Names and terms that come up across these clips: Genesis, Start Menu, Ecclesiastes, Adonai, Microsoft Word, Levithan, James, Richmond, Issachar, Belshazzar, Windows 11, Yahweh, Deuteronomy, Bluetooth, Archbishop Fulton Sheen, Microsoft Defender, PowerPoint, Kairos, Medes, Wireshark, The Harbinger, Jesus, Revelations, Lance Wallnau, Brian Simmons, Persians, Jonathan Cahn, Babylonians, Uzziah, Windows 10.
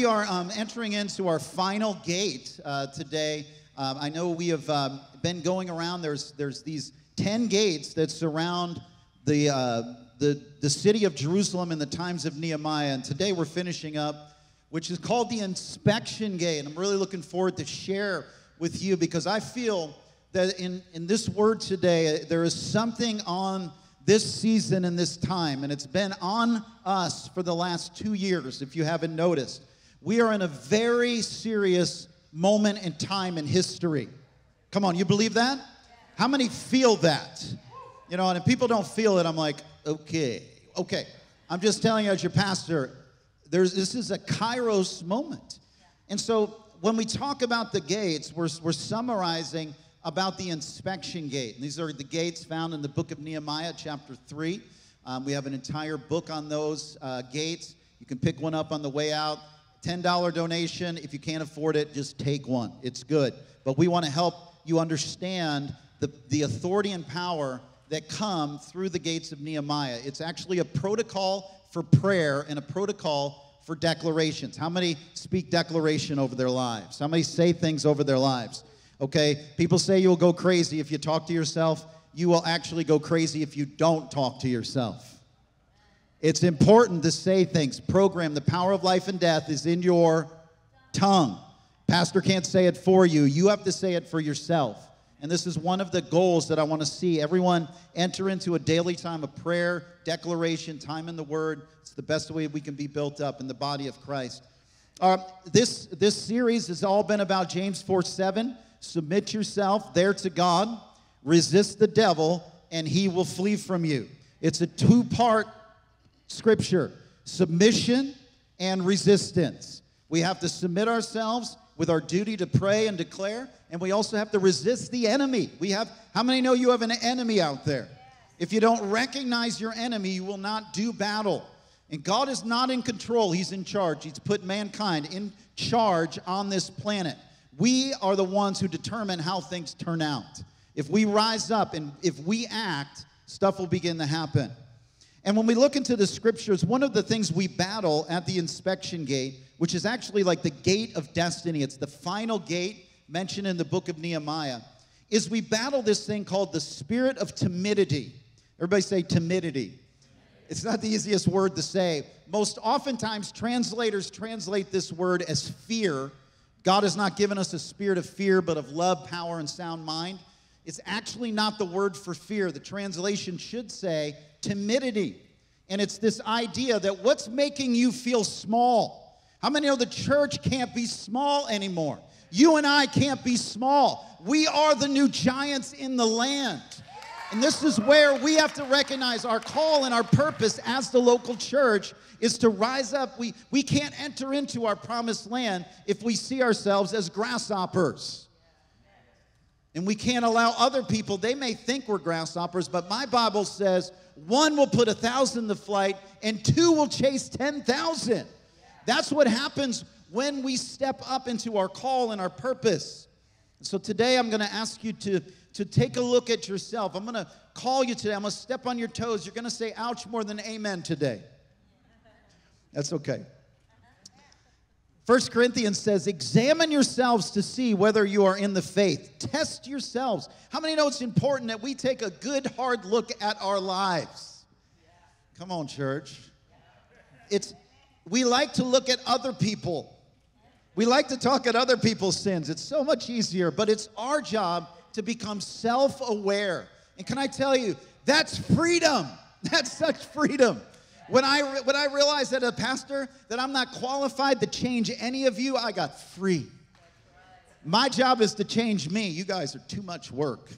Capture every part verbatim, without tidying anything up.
we are um, entering into our final gate uh, today. Um, I know we have um, been going around. There's there's these ten gates that surround the uh, the the city of Jerusalem in the times of Nehemiah, and today we're finishing up, which is called the inspection gate. And I'm really looking forward to share with you because I feel that in in this word today there is something on this season and this time, and it's been on us for the last two years, if you haven't noticed. We are in a very serious moment in time in history. Come on, you believe that? How many feel that? You know, and if people don't feel it, I'm like, okay, okay. I'm just telling you as your pastor, there's this is a Kairos moment. And so when we talk about the gates, we're, we're summarizing about the inspection gate. And these are the gates found in the book of Nehemiah, chapter three. Um, we have an entire book on those uh, gates. You can pick one up on the way out. ten dollar donation. If you can't afford it, just take one. It's good. But we want to help you understand the, the authority and power that come through the gates of Nehemiah. It's actually a protocol for prayer and a protocol for declarations. How many speak declaration over their lives? How many say things over their lives? Okay, people say you'll go crazy if you talk to yourself. You will actually go crazy if you don't talk to yourself. It's important to say things. Program, the power of life and death is in your tongue. Pastor can't say it for you. You have to say it for yourself. And this is one of the goals that I want to see. Everyone enter into a daily time of prayer, declaration, time in the Word. It's the best way we can be built up in the body of Christ. Uh, this, this series has all been about James four seven. Submit yourself there to God, resist the devil, and he will flee from you. It's a two-part scripture, submission and resistance. We have to submit ourselves with our duty to pray and declare, and we also have to resist the enemy. We have, how many know you have an enemy out there? If you don't recognize your enemy, you will not do battle. And God is not in control. He's in charge. He's put mankind in charge on this planet. We are the ones who determine how things turn out. If we rise up and if we act, stuff will begin to happen. And when we look into the scriptures, one of the things we battle at the inspection gate, which is actually like the gate of destiny, it's the final gate mentioned in the book of Nehemiah, is we battle this thing called the spirit of timidity. Everybody say timidity. It's not the easiest word to say. Most oftentimes, translators translate this word as fear. God has not given us a spirit of fear, but of love, power, and sound mind. It's actually not the word for fear. The translation should say timidity. And it's this idea that what's making you feel small? How many know the church can't be small anymore? You and I can't be small. We are the new giants in the land. And this is where we have to recognize our call and our purpose as the local church is to rise up. We, we can't enter into our promised land if we see ourselves as grasshoppers. And we can't allow other people, they may think we're grasshoppers, but my Bible says one will put a thousand to flight and two will chase ten thousand. That's what happens when we step up into our call and our purpose. So today I'm going to ask you to to take a look at yourself. I'm going to call you today. I'm going to step on your toes. You're going to say ouch more than amen today. That's okay. First Corinthians says, examine yourselves to see whether you are in the faith. Test yourselves. How many know it's important that we take a good, hard look at our lives? Come on, church. It's, we like to look at other people. We like to talk at other people's sins. It's so much easier, but it's our job to become self-aware. And can I tell you, that's freedom. That's such freedom. When I, when I realized that as a pastor, that I'm not qualified to change any of you, I got free. My job is to change me. You guys are too much work.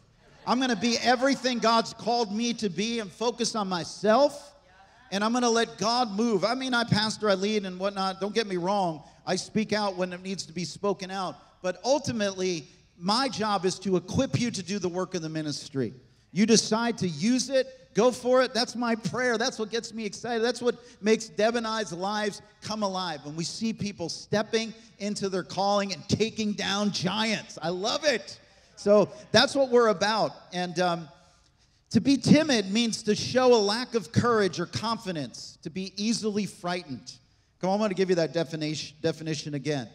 I'm going to be everything God's called me to be and focus on myself, and I'm going to let God move. I mean, I pastor, I lead and whatnot. Don't get me wrong. I speak out when it needs to be spoken out. But ultimately, my job is to equip you to do the work of the ministry. You decide to use it, go for it. That's my prayer. That's what gets me excited. That's what makes Deb and I's lives come alive. When we see people stepping into their calling and taking down giants. I love it. So that's what we're about. And um, to be timid means to show a lack of courage or confidence, to be easily frightened. Come on, I'm going to give you that definition, definition again.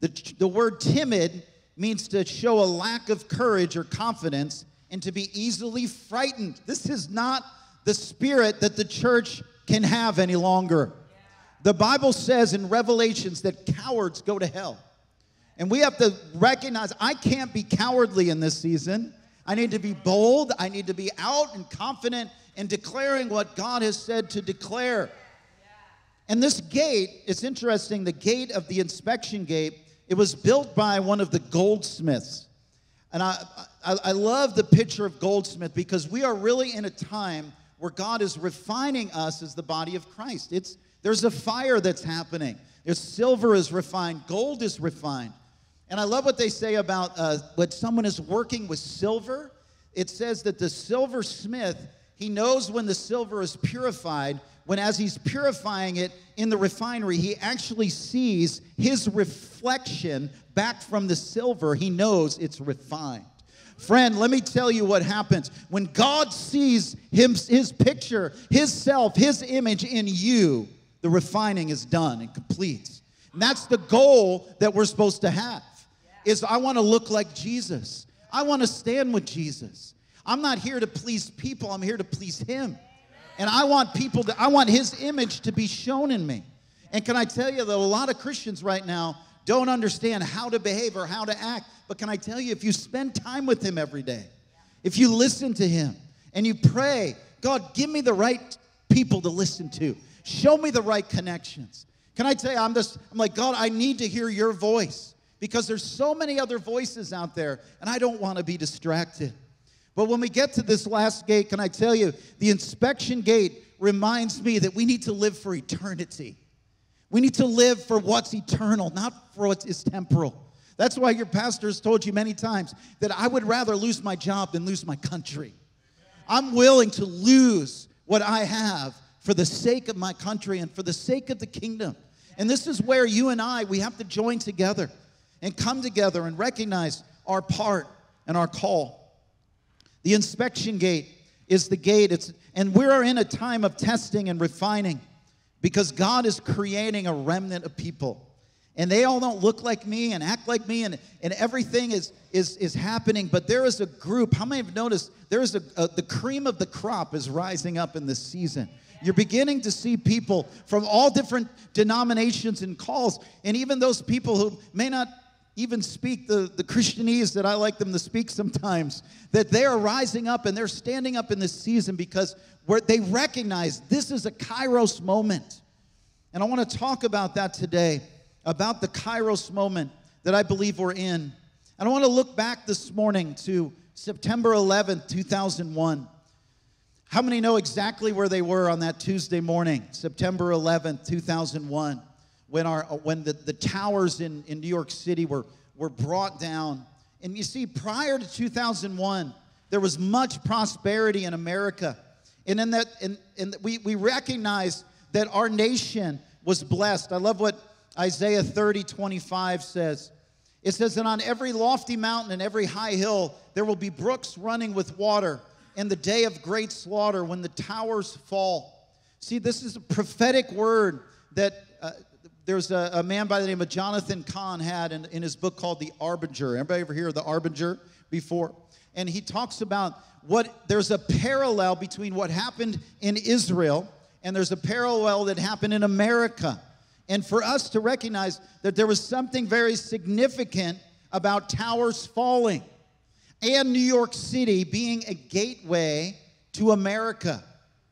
The, the word timid means to show a lack of courage or confidence and to be easily frightened. This is not the spirit that the church can have any longer. The Bible says in Revelations that cowards go to hell. And we have to recognize, I can't be cowardly in this season. I need to be bold. I need to be out and confident in declaring what God has said to declare. And this gate, it's interesting, the gate of the inspection gate, it was built by one of the goldsmiths. And I, I, I love the picture of goldsmith because we are really in a time where God is refining us as the body of Christ. It's, there's a fire that's happening. There's silver is refined. Gold is refined. And I love what they say about uh, when someone is working with silver. It says that the silversmith, he knows when the silver is purified, when as he's purifying it in the refinery, he actually sees his reflection back from the silver. He knows it's refined. Friend, let me tell you what happens. When God sees him, his picture, his self, his image in you, the refining is done and complete. And that's the goal that we're supposed to have, is I want to look like Jesus. I want to stand with Jesus. I'm not here to please people. I'm here to please him. And I want people to, I want his image to be shown in me. And can I tell you that a lot of Christians right now don't understand how to behave or how to act. But can I tell you, if you spend time with him every day, if you listen to him and you pray, God, give me the right people to listen to. Show me the right connections. Can I tell you, I'm just, I'm like, God, I need to hear your voice because there's so many other voices out there and I don't want to be distracted. But when we get to this last gate, can I tell you, the inspection gate reminds me that we need to live for eternity. We need to live for what's eternal, not for what is temporal. That's why your pastor has told you many times that I would rather lose my job than lose my country. I'm willing to lose what I have for the sake of my country and for the sake of the kingdom. And this is where you and I, we have to join together and come together and recognize our part and our call. The inspection gate is the gate. It's, and we are in a time of testing and refining, because God is creating a remnant of people. And they all don't look like me and act like me, and, and everything is, is, is happening. But there is a group. How many have noticed there is a, a, the cream of the crop is rising up in this season? You're beginning to see people from all different denominations and calls. And even those people who may not even speak the, the Christianese that I like them to speak sometimes, that they are rising up and they're standing up in this season because where they recognize this is a Kairos moment. And I want to talk about that today, about the Kairos moment that I believe we're in. And I want to look back this morning to September eleventh, two thousand one. How many know exactly where they were on that Tuesday morning, September eleventh, two thousand one? When, our, when the, the towers in, in New York City were, were brought down. And you see, prior to two thousand one, there was much prosperity in America. And in that, in, in we, we recognize that our nation was blessed. I love what Isaiah thirty, twenty-five says. It says, "And on every lofty mountain and every high hill, there will be brooks running with water in the day of great slaughter when the towers fall." See, this is a prophetic word that... Uh, There's a, a man by the name of Jonathan Cahn had in, in his book called The Harbinger. Everybody ever hear of The Harbinger before? And he talks about what there's a parallel between what happened in Israel and there's a parallel that happened in America. And for us to recognize that there was something very significant about towers falling and New York City being a gateway to America.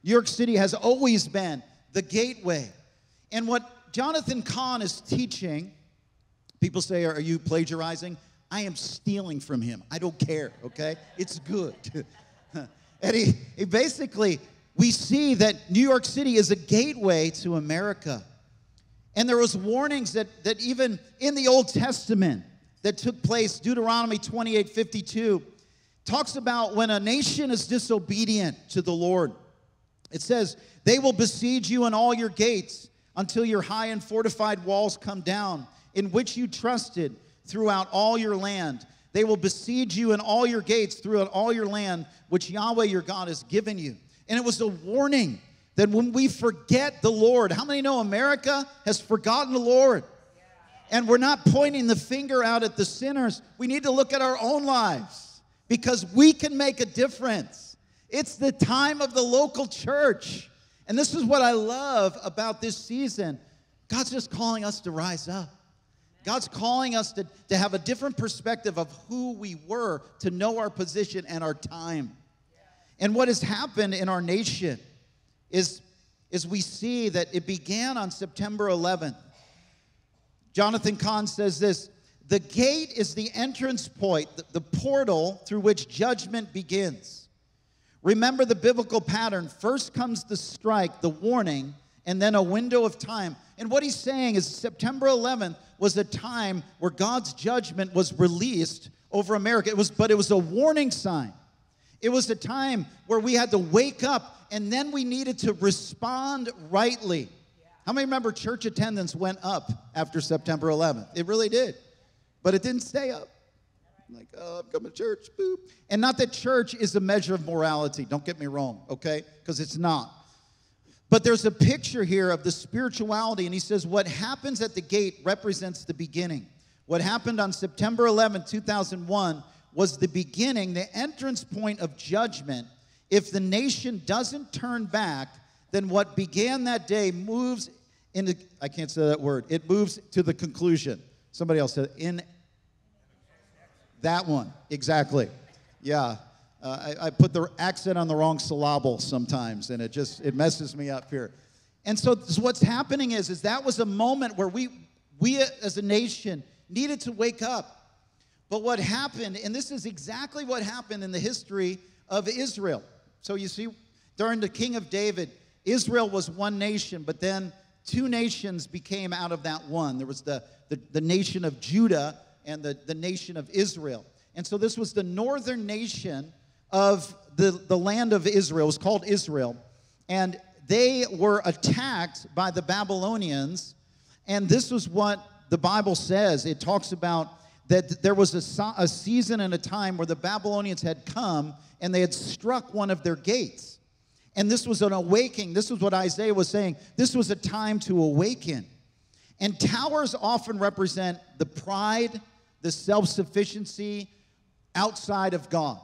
New York City has always been the gateway. And what Jonathan Cahn is teaching, people say, are you plagiarizing? I am stealing from him. I don't care, okay? It's good. And he, he basically, we see that New York City is a gateway to America. And there was warnings that, that even in the Old Testament that took place, Deuteronomy twenty-eight, fifty-two, talks about when a nation is disobedient to the Lord. It says, "They will besiege you in all your gates, until your high and fortified walls come down, in which you trusted throughout all your land. They will besiege you in all your gates throughout all your land, which Yahweh your God has given you." And it was a warning that when we forget the Lord, how many know America has forgotten the Lord? And we're not pointing the finger out at the sinners. We need to look at our own lives because we can make a difference. It's the time of the local church. And this is what I love about this season. God's just calling us to rise up. God's calling us to, to have a different perspective of who we were, to know our position and our time. And what has happened in our nation is, is we see that it began on September eleventh. Jonathan Cahn says this: the gate is the entrance point, the, the portal through which judgment begins. Remember the biblical pattern. First comes the strike, the warning, and then a window of time. And what he's saying is September eleventh was a time where God's judgment was released over America. It was, but it was a warning sign. It was a time where we had to wake up, and then we needed to respond rightly. How many remember church attendance went up after September eleventh? It really did. But it didn't stay up. I'm like, oh, I'm coming to church. Boop. And not that church is a measure of morality. Don't get me wrong, okay? Because it's not. But there's a picture here of the spirituality. And he says, what happens at the gate represents the beginning. What happened on September eleventh, two thousand one was the beginning, the entrance point of judgment. If the nation doesn't turn back, then what began that day moves into, I can't say that word, it moves to the conclusion. Somebody else said, in that one, exactly. Yeah, uh, I, I put the accent on the wrong syllable sometimes, and it just, it messes me up here. And so, so what's happening is, is that was a moment where we, we as a nation needed to wake up. But what happened, and this is exactly what happened in the history of Israel. So you see, during the King of David, Israel was one nation, but then two nations became out of that one. There was the, the, the nation of Judah and the, the nation of Israel. And so this was the northern nation of the, the land of Israel. It was called Israel. And they were attacked by the Babylonians. And this was what the Bible says. It talks about that there was a, a season and a time where the Babylonians had come and they had struck one of their gates. And this was an awakening. This is what Isaiah was saying. This was a time to awaken. And towers often represent the pride, the self-sufficiency outside of God.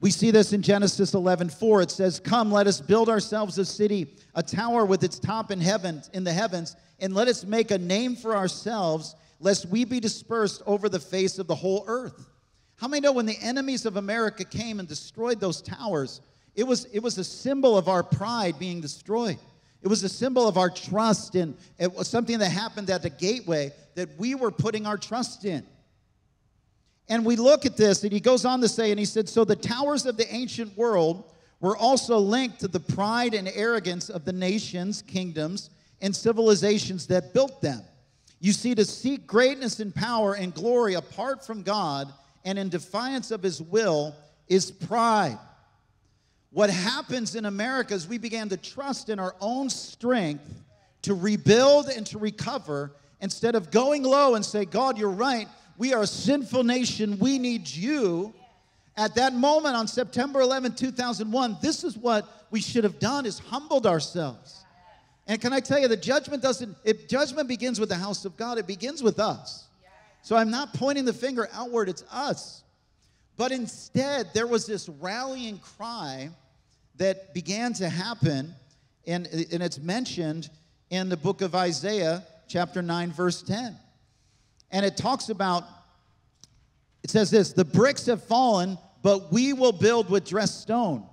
We see this in Genesis eleven four. It says, come, let us build ourselves a city, a tower with its top in heaven, in the heavens, and let us make a name for ourselves, lest we be dispersed over the face of the whole earth. How many know when the enemies of America came and destroyed those towers, It was, it was a symbol of our pride being destroyed. It was a symbol of our trust in, it was something that happened at the gateway that we were putting our trust in. And we look at this, and he goes on to say, and he said, so the towers of the ancient world were also linked to the pride and arrogance of the nations, kingdoms, and civilizations that built them. You see, to seek greatness and power and glory apart from God and in defiance of his will is pride. What happens in America is we began to trust in our own strength to rebuild and to recover instead of going low and say, God, you're right. We are a sinful nation. We need you. At that moment on September eleventh, two thousand one, this is what we should have done, is humbled ourselves. And can I tell you, the judgment doesn't, it, judgment begins with the house of God. It begins with us. So I'm not pointing the finger outward. It's us. But instead, there was this rallying cry that began to happen, and, and it's mentioned in the book of Isaiah, chapter nine, verse ten. And it talks about, it says this, the bricks have fallen, but we will build with dressed stone.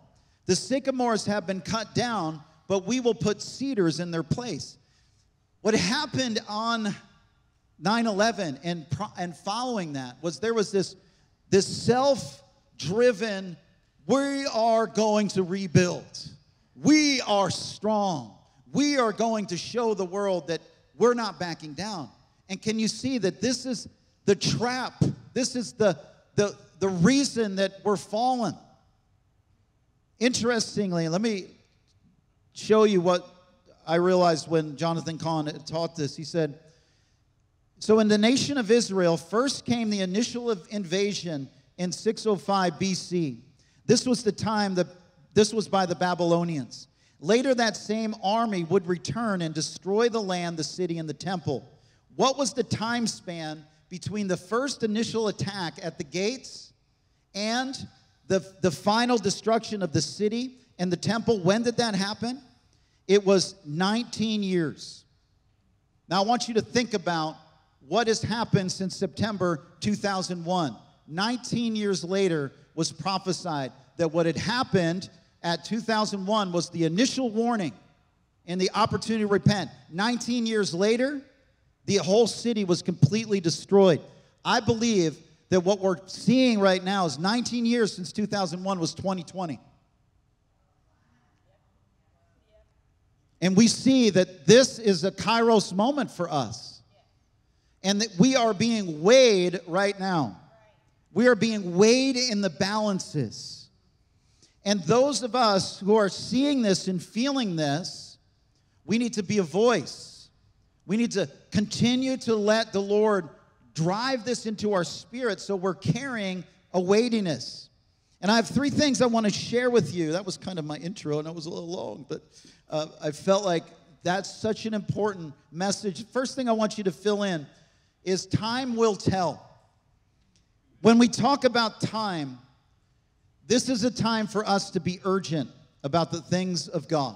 The sycamores have been cut down, but we will put cedars in their place. What happened on nine eleven and, and following that was there was this, this self-driven, we are going to rebuild. We are strong. We are going to show the world that we're not backing down. And can you see that this is the trap? This is the, the, the reason that we're fallen. Interestingly, let me show you what I realized when Jonathan Cahn taught this. He said, so in the nation of Israel, first came the initial invasion in six oh five B C. This was the time that this was by the Babylonians. Later, that same army would return and destroy the land, the city, and the temple. What was the time span between the first initial attack at the gates and the, the final destruction of the city and the temple? When did that happen? It was nineteen years. Now, I want you to think about what has happened since September two thousand one. nineteen years later was prophesied that what had happened at two thousand one was the initial warning and the opportunity to repent. nineteen years later, the whole city was completely destroyed. I believe that what we're seeing right now is nineteen years since two thousand one was twenty twenty. And we see that this is a Kairos moment for us. And that we are being weighed right now. We are being weighed in the balances. And those of us who are seeing this and feeling this, we need to be a voice. We need to continue to let the Lord drive this into our spirit so we're carrying a weightiness. And I have three things I want to share with you. That was kind of my intro, and it was a little long, but uh, I felt like that's such an important message. First thing I want you to fill in is time will tell. When we talk about time, this is a time for us to be urgent about the things of God.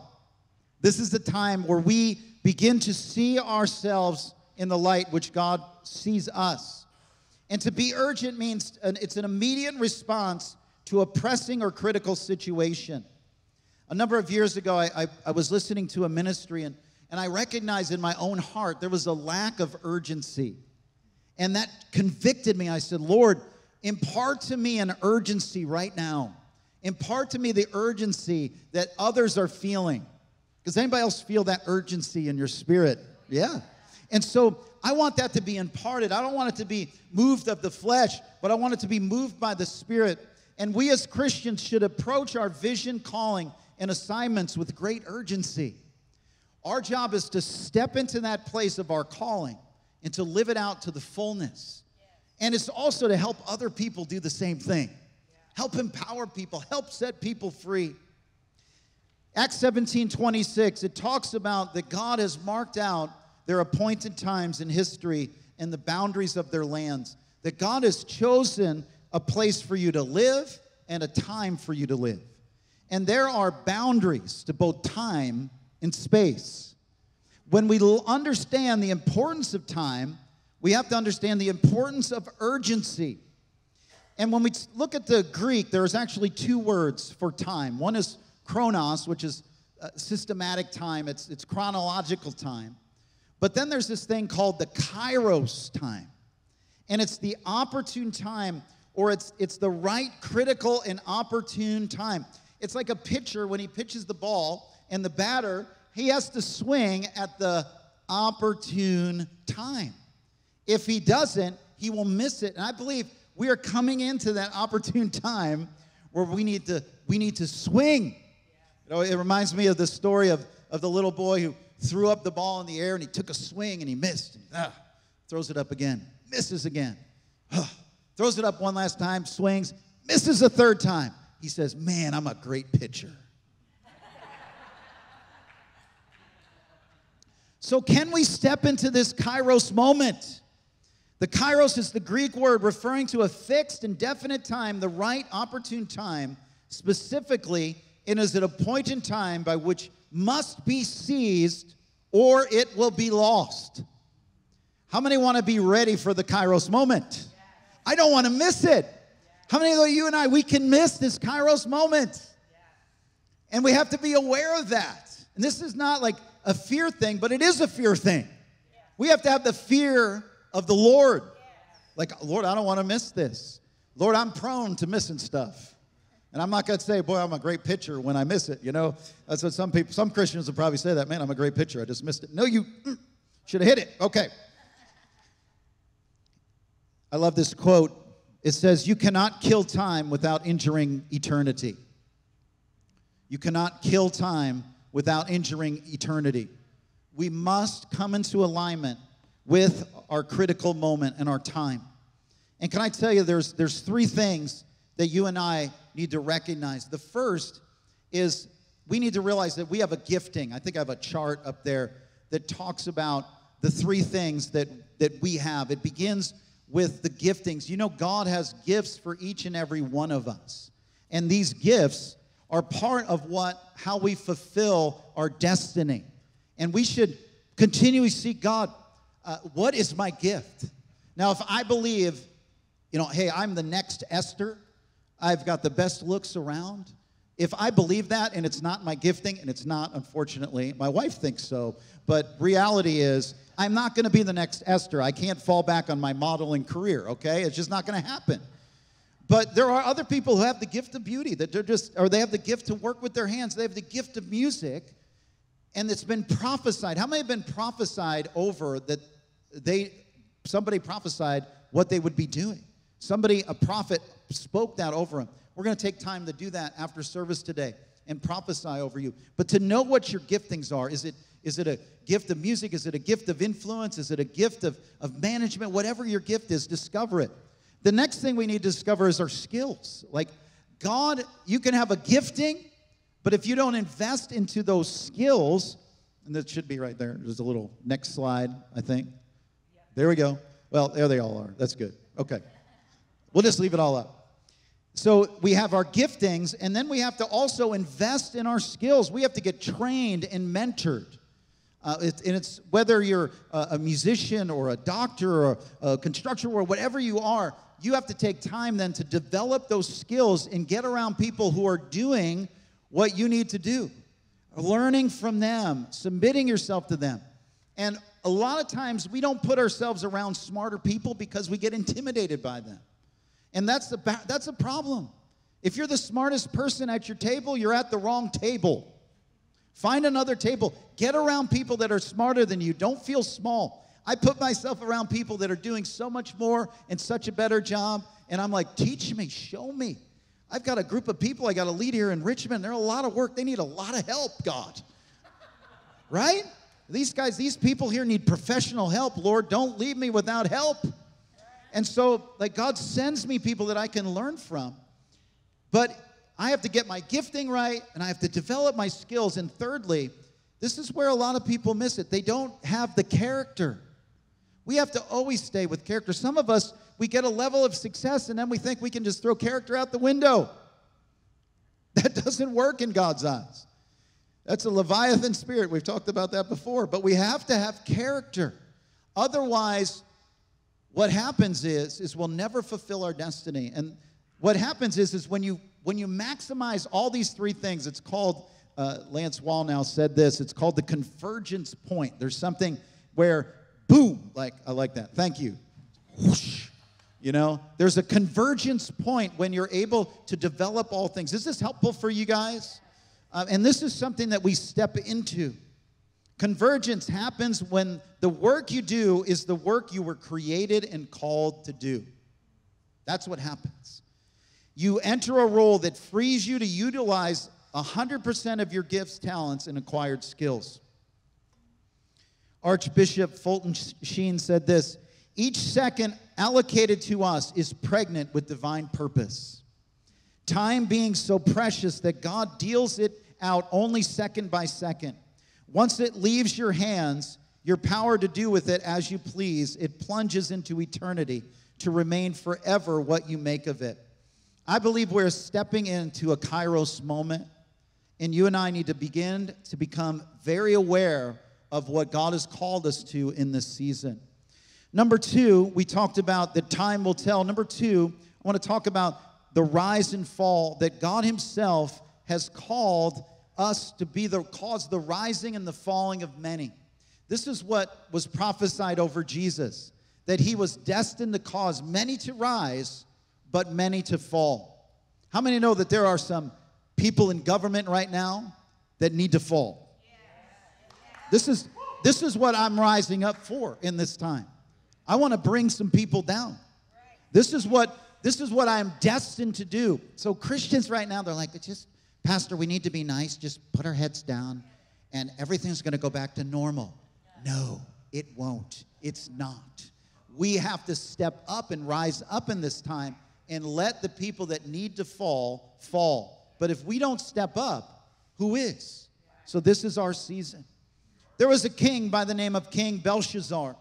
This is the time where we begin to see ourselves in the light which God sees us. And to be urgent means an, it's an immediate response to a pressing or critical situation. A number of years ago, I, I, I was listening to a ministry, and, and I recognized in my own heart there was a lack of urgency. And that convicted me. I said, Lord, impart to me an urgency right now. Impart to me the urgency that others are feeling. Does anybody else feel that urgency in your spirit? Yeah. And so I want that to be imparted. I don't want it to be moved of the flesh, but I want it to be moved by the Spirit. And we as Christians should approach our vision, calling, and assignments with great urgency. Our job is to step into that place of our calling and to live it out to the fullness. And it's also to help other people do the same thing. Help empower people. Help set people free. Acts seventeen twenty-six, it talks about that God has marked out their appointed times in history and the boundaries of their lands. That God has chosen a place for you to live and a time for you to live. And there are boundaries to both time and space. When we understand the importance of time, we have to understand the importance of urgency. And when we look at the Greek, there's actually two words for time. One is chronos, which is uh, systematic time. It's, it's chronological time. But then there's this thing called the kairos time. And it's the opportune time, or it's, it's the right, critical, and opportune time. It's like a pitcher when he pitches the ball, and the batter, he has to swing at the opportune time. If he doesn't, he will miss it. And I believe we are coming into that opportune time where we need to, we need to swing. You know, it reminds me of the story of, of the little boy who threw up the ball in the air, and he took a swing, and he missed. And, ah, throws it up again. Misses again. Ah, throws it up one last time, swings, misses a third time. He says, man, I'm a great pitcher. So can we step into this Kairos moment? The Kairos is the Greek word referring to a fixed and definite time, the right opportune time. Specifically, it is an appointed time by which must be seized or it will be lost. How many want to be ready for the Kairos moment? I don't want to miss it. How many of you and I, we can miss this Kairos moment? And we have to be aware of that. And this is not like a fear thing, but it is a fear thing. We have to have the fear of the Lord. Like, Lord, I don't want to miss this. Lord, I'm prone to missing stuff. And I'm not going to say, boy, I'm a great pitcher when I miss it, you know. That's what some people, some Christians would probably say that. Man, I'm a great pitcher. I just missed it. No, you mm, should have hit it. Okay. I love this quote. It says, you cannot kill time without injuring eternity. You cannot kill time without injuring eternity. We must come into alignment with our critical moment and our time. And can I tell you, there's, there's three things that you and I need to recognize. The first is we need to realize that we have a gifting. I think I have a chart up there that talks about the three things that, that we have. It begins with the giftings. You know, God has gifts for each and every one of us. And these gifts are part of what, how we fulfill our destiny. And we should continually seek God, uh, what is my gift? Now, if I believe, you know, hey, I'm the next Esther, I've got the best looks around. If I believe that and it's not my gifting, and it's not, unfortunately, my wife thinks so, but reality is I'm not going to be the next Esther. I can't fall back on my modeling career, okay? It's just not going to happen. But there are other people who have the gift of beauty, that they're just, or they have the gift to work with their hands. They have the gift of music, and it's been prophesied. How many have been prophesied over that they, somebody prophesied what they would be doing? Somebody, a prophet, spoke that over them. We're going to take time to do that after service today and prophesy over you. But to know what your giftings are, is it is it a gift of music? Is it a gift of influence? Is it a gift of, of management? Whatever your gift is, discover it. The next thing we need to discover is our skills. Like God, you can have a gifting, but if you don't invest into those skills, and that should be right there. There's a little next slide, I think. Yeah. There we go. Well, there they all are. That's good. Okay. We'll just leave it all up. So we have our giftings, and then we have to also invest in our skills. We have to get trained and mentored. Uh, it, and it's whether you're a, a musician or a doctor or a construction worker, whatever you are, you have to take time then to develop those skills and get around people who are doing what you need to do, learning from them, submitting yourself to them. And a lot of times we don't put ourselves around smarter people because we get intimidated by them. And that's the, that's the problem. If you're the smartest person at your table, you're at the wrong table. Find another table. Get around people that are smarter than you. Don't feel small. I put myself around people that are doing so much more and such a better job, and I'm like, teach me, show me. I've got a group of people I got to lead here in Richmond. They're a lot of work. They need a lot of help, God. Right? These guys, these people here need professional help. Lord, don't leave me without help. And so, like, God sends me people that I can learn from, but I have to get my gifting right, and I have to develop my skills. And thirdly, this is where a lot of people miss it. They don't have the character. We have to always stay with character. Some of us, we get a level of success, and then we think we can just throw character out the window. That doesn't work in God's eyes. That's a Leviathan spirit. We've talked about that before. But we have to have character. Otherwise, what happens is, is we'll never fulfill our destiny. And what happens is, is when you, when you maximize all these three things, it's called, uh, Lance Wallnau said this, it's called the convergence point. There's something where, boom, like, I like that. Thank you. Whoosh. You know, there's a convergence point when you're able to develop all things. Is this helpful for you guys? Uh, and this is something that we step into. Convergence happens when the work you do is the work you were created and called to do. That's what happens. You enter a role that frees you to utilize one hundred percent of your gifts, talents, and acquired skills. Archbishop Fulton Sheen said this, each second allocated to us is pregnant with divine purpose. Time being so precious that God deals it out only second by second. Once it leaves your hands, your power to do with it as you please, it plunges into eternity to remain forever what you make of it. I believe we're stepping into a Kairos moment, and you and I need to begin to become very aware of what God has called us to in this season. Number two, we talked about that time will tell. Number two, I want to talk about the rise and fall, that God himself has called us to be the cause, the rising and the falling of many. This is what was prophesied over Jesus, that he was destined to cause many to rise, but many to fall. How many know that there are some people in government right now that need to fall? Yeah. Yeah. This is, this is what I'm rising up for in this time. I want to bring some people down. Right. This is what, this is what I'm destined to do. So Christians right now, they're like, just, Pastor, we need to be nice. Just put our heads down and everything's going to go back to normal. Yeah. No, it won't. It's not. We have to step up and rise up in this time and let the people that need to fall, fall. But if we don't step up, who is. So this is our season. There was a king by the name of King Belshazzar.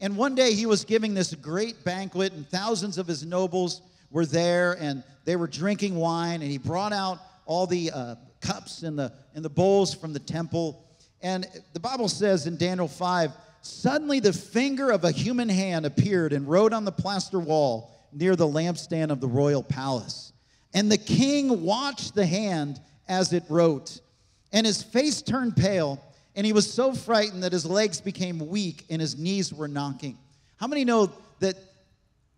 And one day he was giving this great banquet, and thousands of his nobles were there, and they were drinking wine, and he brought out all the uh, cups and the, and the bowls from the temple. And the Bible says in Daniel five, suddenly the finger of a human hand appeared and wrote on the plaster wall near the lampstand of the royal palace. And the king watched the hand as it wrote, and his face turned pale, and he was so frightened that his legs became weak and his knees were knocking. How many know that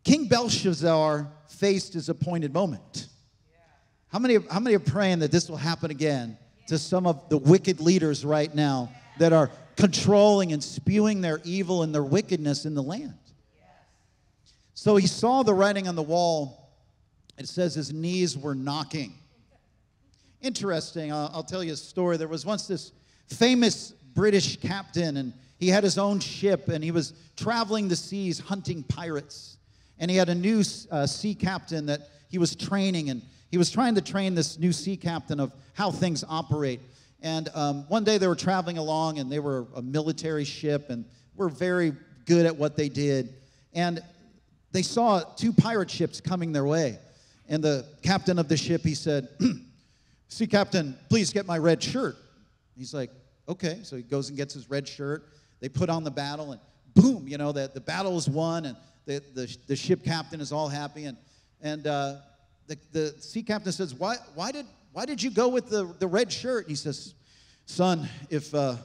King Belshazzar faced his appointed moment? Yeah. How many, how many are praying that this will happen again yeah. to some of the wicked leaders right now yeah. that are controlling and spewing their evil and their wickedness in the land? Yeah. So he saw the writing on the wall. It says his knees were knocking. Interesting. I'll, I'll tell you a story. There was once this famous British captain, and he had his own ship, and he was traveling the seas hunting pirates. And he had a new uh, sea captain that he was training, and he was trying to train this new sea captain of how things operate. And um, one day they were traveling along, and they were a military ship and were very good at what they did. And they saw two pirate ships coming their way. And the captain of the ship, he said, "Sea captain, please get my red shirt." He's like, "Okay." So he goes and gets his red shirt. They put on the battle, and boom, you know, the, the battle is won, and the, the, the ship captain is all happy. And, and uh, the, the sea captain says, why, why, did, why did you go with the, the red shirt?" And he says, "Son, if uh,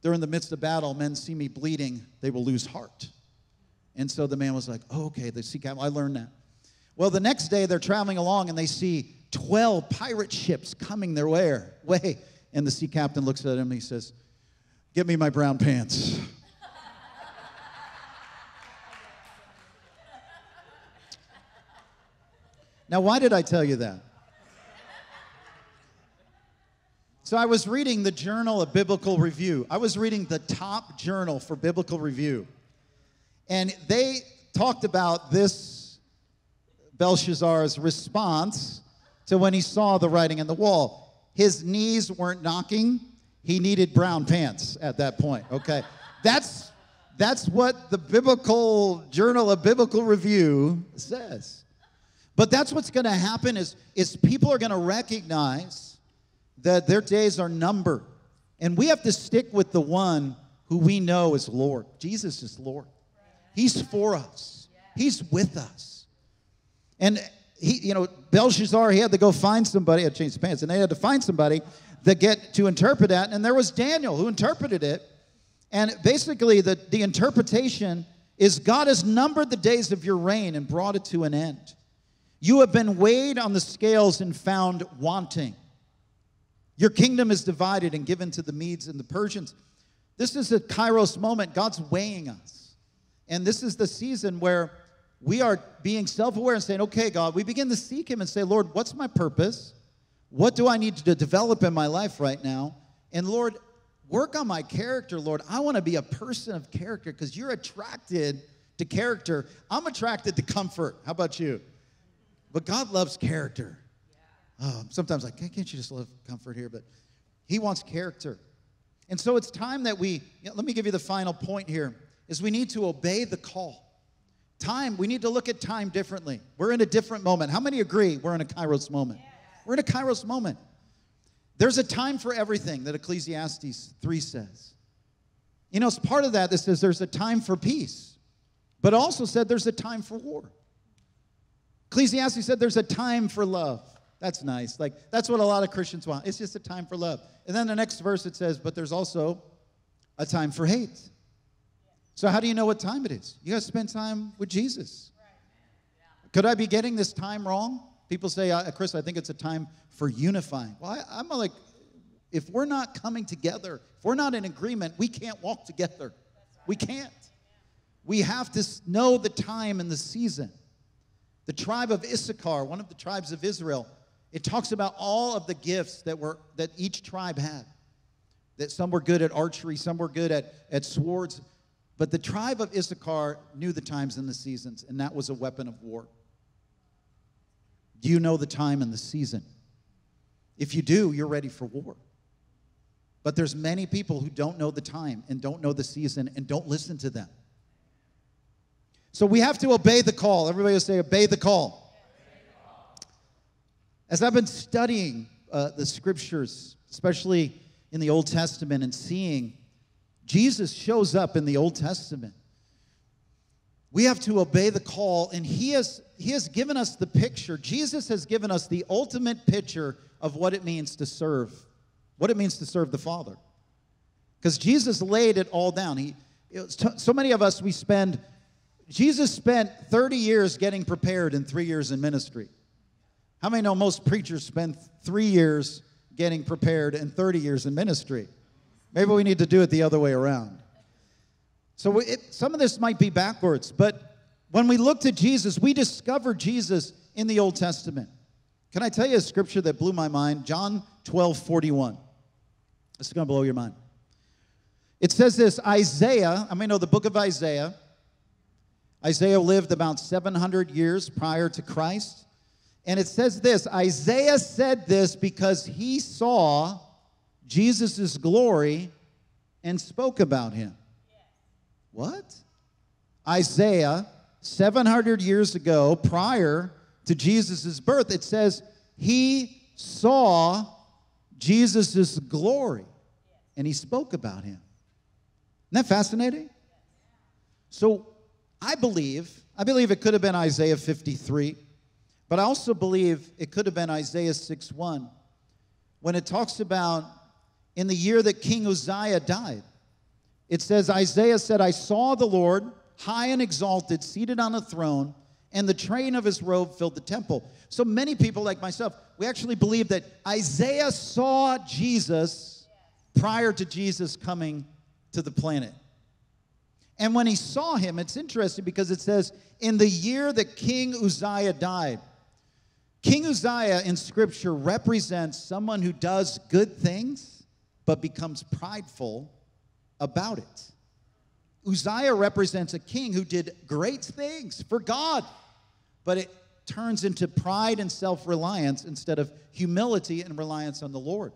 they're in the midst of battle, men see me bleeding, they will lose heart." And so the man was like, "Oh, okay, the sea captain, I learned that." Well, the next day they're traveling along, and they see twelve pirate ships coming their way. And the sea captain looks at him and he says, "Get me my brown pants." Now, why did I tell you that? So I was reading the Journal of Biblical Review. I was reading the top journal for Biblical Review. And they talked about this Belshazzar's response to when he saw the writing on the wall. His knees weren't knocking. He needed brown pants at that point, okay? That's, that's what the biblical Journal of Biblical Review says. But that's what's going to happen is, is people are going to recognize that their days are numbered. And we have to stick with the one who we know is Lord. Jesus is Lord. He's for us. He's with us. And He, you know, Belshazzar, he had to go find somebody. I changed pants, and they had to find somebody to get to interpret that. And there was Daniel who interpreted it. And basically, the, the interpretation is God has numbered the days of your reign and brought it to an end. You have been weighed on the scales and found wanting. Your kingdom is divided and given to the Medes and the Persians. This is a Kairos moment. God's weighing us. And this is the season where we are being self-aware and saying, okay, God, we begin to seek him and say, Lord, what's my purpose? What do I need to develop in my life right now? And Lord, work on my character, Lord. I want to be a person of character because you're attracted to character. I'm attracted to comfort. How about you? But God loves character. Yeah. Oh, sometimes like, can't you just love comfort here? But he wants character. And so it's time that we, you know, let me give you the final point here, is we need to obey the call. Time, we need to look at time differently. We're in a different moment. How many agree we're in a Kairos moment? Yeah. We're in a Kairos moment. There's a time for everything that Ecclesiastes three says. You know, as part of that, it says there's a time for peace, but it also said there's a time for war. Ecclesiastes said there's a time for love. That's nice. Like, that's what a lot of Christians want. It's just a time for love. And then the next verse, it says, but there's also a time for hate. So how do you know what time it is? You got to spend time with Jesus. Right. Yeah. Could I be getting this time wrong? People say, uh, Chris, I think it's a time for unifying. Well, I, I'm like, if we're not coming together, if we're not in agreement, we can't walk together. Right. We can't. Yeah. We have to know the time and the season. The tribe of Issachar, one of the tribes of Israel, it talks about all of the gifts that were that each tribe had. That some were good at archery, some were good at, at swords. But the tribe of Issachar knew the times and the seasons, and that was a weapon of war. Do you know the time and the season? If you do, you're ready for war. But there's many people who don't know the time and don't know the season and don't listen to them. So we have to obey the call. Everybody will say, obey the call. As I've been studying uh, the scriptures, especially in the Old Testament, and seeing Jesus shows up in the Old Testament, we have to obey the call, and he has, he has given us the picture. Jesus has given us the ultimate picture of what it means to serve. What it means to serve the Father. Because Jesus laid it all down. He, it was t- so many of us, we spend, Jesus spent thirty years getting prepared and three years in ministry. How many know most preachers spend three years getting prepared and thirty years in ministry? Maybe we need to do it the other way around. So it, some of this might be backwards, but when we looked at Jesus, we discovered Jesus in the Old Testament. Can I tell you a scripture that blew my mind? John twelve forty-one. This is going to blow your mind. It says this, Isaiah, I mean, know the book of Isaiah. Isaiah lived about seven hundred years prior to Christ. And it says this, Isaiah said this because he saw Jesus' glory and spoke about him. Yeah. What? Isaiah, seven hundred years ago, prior to Jesus' birth, it says he saw Jesus' glory, and he spoke about him. Isn't that fascinating? So I believe, I believe it could have been Isaiah fifty-three, but I also believe it could have been Isaiah six one, when it talks about in the year that King Uzziah died. It says, Isaiah said, I saw the Lord high and exalted, seated on a throne, and the train of his robe filled the temple. So many people like myself, we actually believe that Isaiah saw Jesus prior to Jesus coming to the planet. And when he saw him, it's interesting because it says, in the year that King Uzziah died. King Uzziah in Scripture represents someone who does good things but becomes prideful about it. Uzziah represents a king who did great things for God, but it turns into pride and self-reliance instead of humility and reliance on the Lord.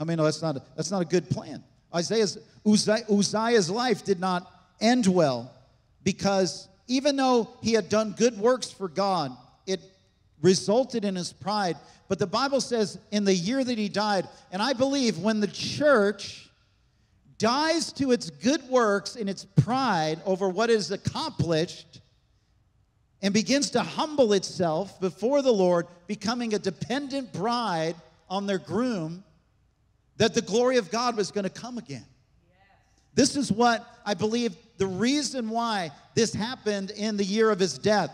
I mean, no, that's not a, that's not a good plan. Isaiah's, Uzziah, Uzziah's life did not end well because even though he had done good works for God, it resulted in his pride. But the Bible says in the year that he died, and I believe when the church dies to its good works and its pride over what is accomplished, and begins to humble itself before the Lord, becoming a dependent bride on their groom, that the glory of God was going to come again. Yes. This is what I believe the reason why this happened in the year of his death.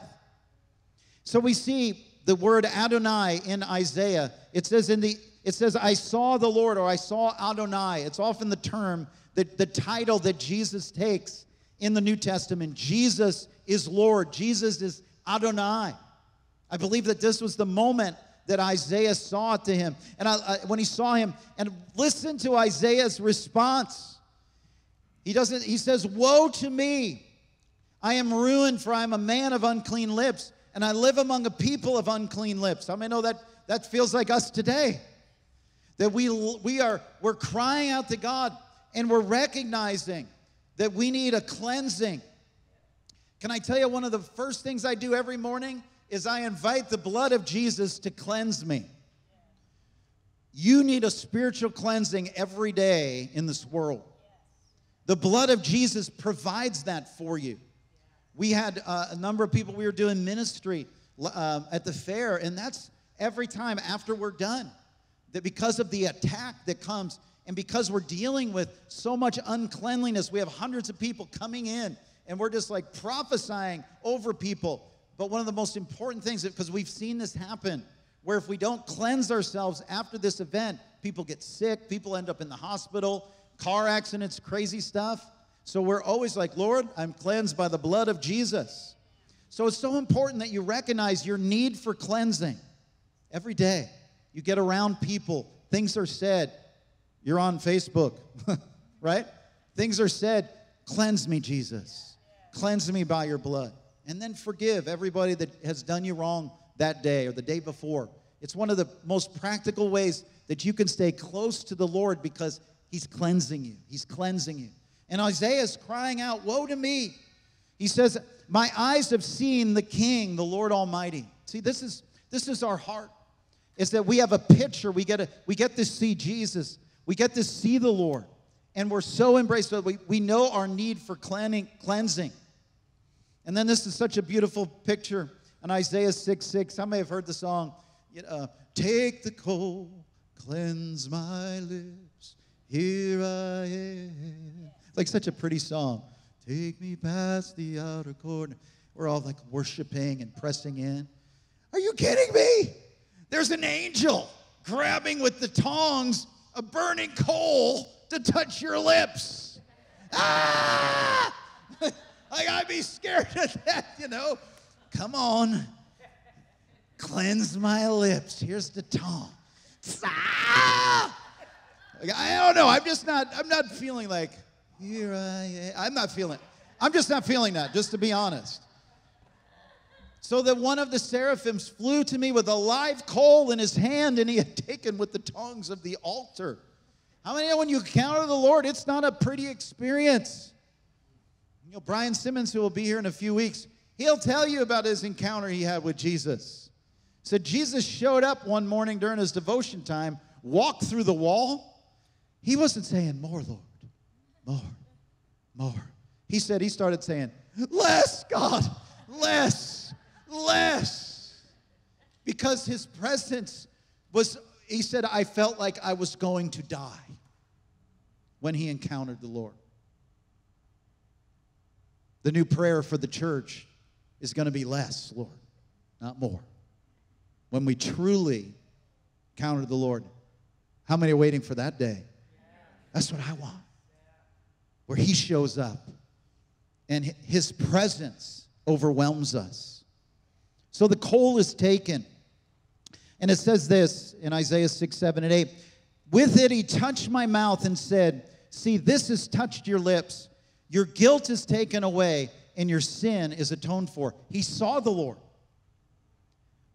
So we see the word Adonai in Isaiah. It says, in the, it says I saw the Lord, or I saw Adonai. It's often the term, that the title that Jesus takes in the New Testament. Jesus is Lord. Jesus is Adonai. I believe that this was the moment that Isaiah saw it to him. And I, I, when he saw him, and listen to Isaiah's response. He doesn't, he says, woe to me. I am ruined, for I am a man of unclean lips, and I live among a people of unclean lips. How many know that that feels like us today? That we, we are, we're crying out to God, and we're recognizing that we need a cleansing. Can I tell you, one of the first things I do every morning is I invite the blood of Jesus to cleanse me. You need a spiritual cleansing every day in this world. The blood of Jesus provides that for you. We had uh, a number of people, we were doing ministry uh, at the fair, and that's every time after we're done, that because of the attack that comes, and because we're dealing with so much uncleanliness, we have hundreds of people coming in, and we're just like prophesying over people. But one of the most important things, because we've seen this happen, where if we don't cleanse ourselves after this event, people get sick, people end up in the hospital, car accidents, crazy stuff. So we're always like, Lord, I'm cleansed by the blood of Jesus. So it's so important that you recognize your need for cleansing. Every day you get around people, things are said. You're on Facebook, right? Things are said, cleanse me, Jesus. Cleanse me by your blood. And then forgive everybody that has done you wrong that day or the day before. It's one of the most practical ways that you can stay close to the Lord, because he's cleansing you. He's cleansing you. And Isaiah is crying out, woe to me. He says, my eyes have seen the King, the Lord Almighty. See, this is, this is our heart. It's that we have a picture. We get, a, we get to see Jesus. We get to see the Lord. And we're so embraced. So we, we know our need for cleansing. And then this is such a beautiful picture in Isaiah six six. How many have heard the song? Uh, Take the coal, cleanse my lips, here I am. It's like such a pretty song. Take me past the outer corner. We're all like worshiping and pressing in. Are you kidding me? There's an angel grabbing with the tongs a burning coal to touch your lips. Ah! Like, I'd be scared of that, you know. Come on. Cleanse my lips. Here's the tongue. Ah! Like, I don't know. I'm just not, I'm not feeling like, here I am. I'm not feeling, I'm just not feeling that, just to be honest. So that one of the seraphims flew to me with a live coal in his hand, and he had taken with the tongs of the altar. How many know when you encounter the Lord, it's not a pretty experience? You know, Brian Simmons, who will be here in a few weeks, he'll tell you about his encounter he had with Jesus. So Jesus showed up one morning during his devotion time, walked through the wall. He wasn't saying, more, Lord, more, more. He said, he started saying, less, God, less, less. Because his presence was, he said, I felt like I was going to die when he encountered the Lord. The new prayer for the church is going to be less, Lord, not more. When we truly encounter the Lord, how many are waiting for that day? That's what I want, where he shows up and his presence overwhelms us. So the coal is taken, and it says this in Isaiah six, seven, and eight. With it he touched my mouth and said, see, this has touched your lips. Your guilt is taken away, and your sin is atoned for. He saw the Lord.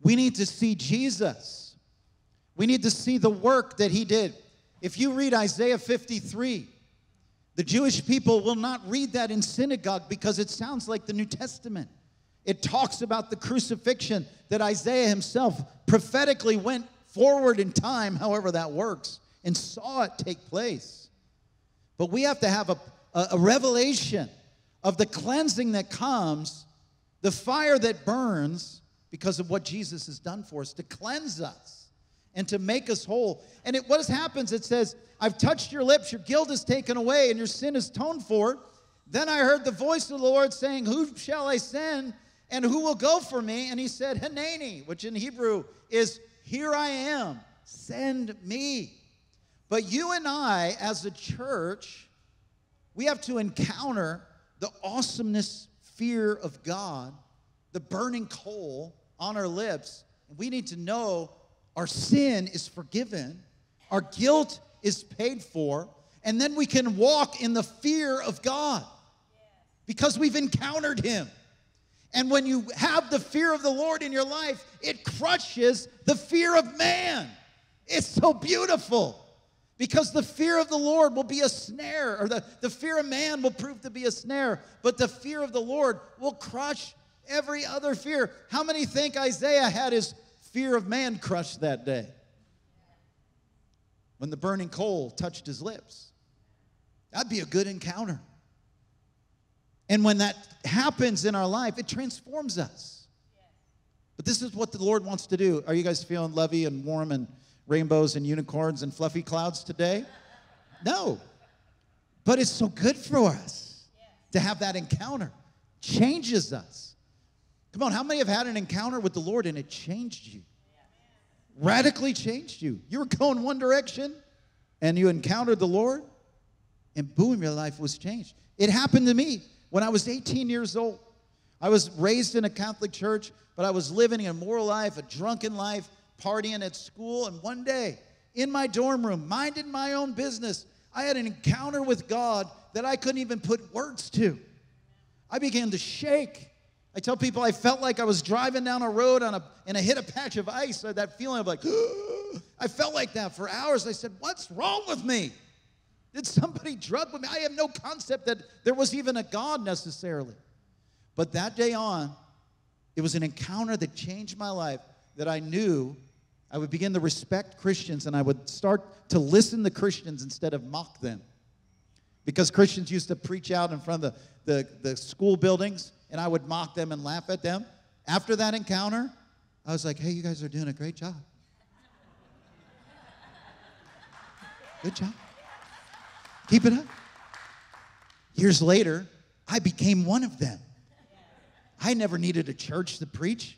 We need to see Jesus. We need to see the work that he did. If you read Isaiah fifty-three, the Jewish people will not read that in synagogue because it sounds like the New Testament. It talks about the crucifixion that Isaiah himself prophetically went forward in time, however that works, and saw it take place. But we have to have a a revelation of the cleansing that comes, the fire that burns because of what Jesus has done for us, to cleanse us and to make us whole. And it, what happens, it says, I've touched your lips, your guilt is taken away, and your sin is atoned for. Then I heard the voice of the Lord saying, who shall I send, and who will go for me? And he said, Hanani, which in Hebrew is, here I am, send me. But you and I, as a church, we have to encounter the awesomeness, fear of God, the burning coal on our lips. And we need to know our sin is forgiven, our guilt is paid for, and then we can walk in the fear of God because we've encountered him. And when you have the fear of the Lord in your life, it crushes the fear of man. It's so beautiful. Because the fear of the Lord will be a snare, or the, the fear of man will prove to be a snare, but the fear of the Lord will crush every other fear. How many think Isaiah had his fear of man crushed that day when the burning coal touched his lips? That'd be a good encounter. And when that happens in our life, it transforms us. But this is what the Lord wants to do. Are you guys feeling lovey and warm and rainbows and unicorns and fluffy clouds today? No. But it's so good for us to have that encounter. Changes us. Come on, how many have had an encounter with the Lord and it changed you? Radically changed you. You were going one direction and you encountered the Lord and boom, your life was changed. It happened to me when I was eighteen years old. I was raised in a Catholic church, but I was living an immoral life, a drunken life, partying at school, and one day, in my dorm room, minding my own business, I had an encounter with God that I couldn't even put words to. I began to shake. I tell people I felt like I was driving down a road on a, and I hit a patch of ice. I had that feeling of like, I felt like that for hours. I said, what's wrong with me? Did somebody drug with me? I have no concept that there was even a God necessarily. But that day on, it was an encounter that changed my life, that I knew I would begin to respect Christians, and I would start to listen to Christians instead of mock them. Because Christians used to preach out in front of the, the, the school buildings, and I would mock them and laugh at them. After that encounter, I was like, hey, you guys are doing a great job. Good job. Keep it up. Years later, I became one of them. I never needed a church to preach.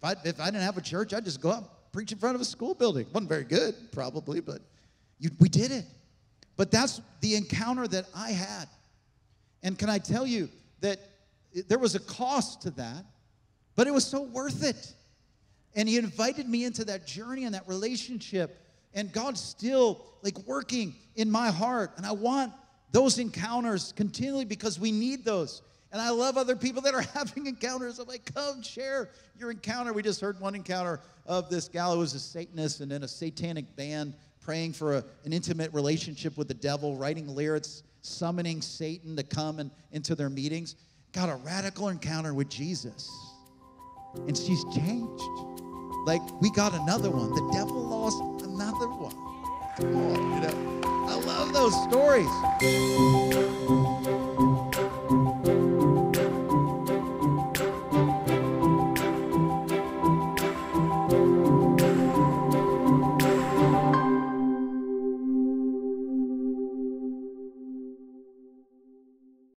If I, if I didn't have a church, I'd just go up and preach in front of a school building. Wasn't very good, probably, but you, we did it. But that's the encounter that I had. And can I tell you that there was a cost to that, but it was so worth it. And he invited me into that journey and that relationship. And God's still, like, working in my heart. And I want those encounters continually because we need those. And I love other people that are having encounters. I'm like, come share your encounter. We just heard one encounter of this gal who was a Satanist and in a satanic band, praying for a, an intimate relationship with the devil, writing lyrics, summoning Satan to come and, into their meetings. Got a radical encounter with Jesus. And she's changed. Like, we got another one. The devil lost another one. Come on, you know. I love those stories.